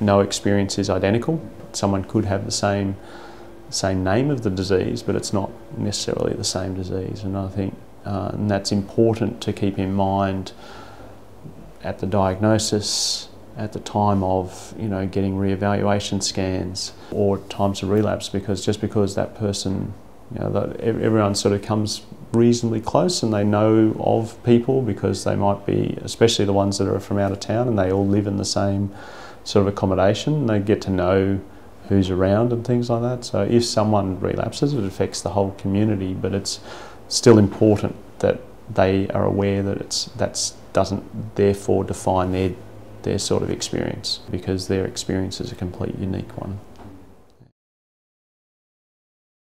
no experience is identical. Someone could have the same name of the disease, but it's not necessarily the same disease. And I think and that's important to keep in mind at the diagnosis, at the time of, you know, getting re-evaluation scans or times of relapse, because just because that person, you know, that everyone sort of comes reasonably close and they know of people, because they might be, especially the ones that are from out of town and they all live in the same sort of accommodation, and they get to know who's around and things like that. So if someone relapses, it affects the whole community, but it's still important that they are aware that that doesn't therefore define their sort of experience, because their experience is a complete unique one.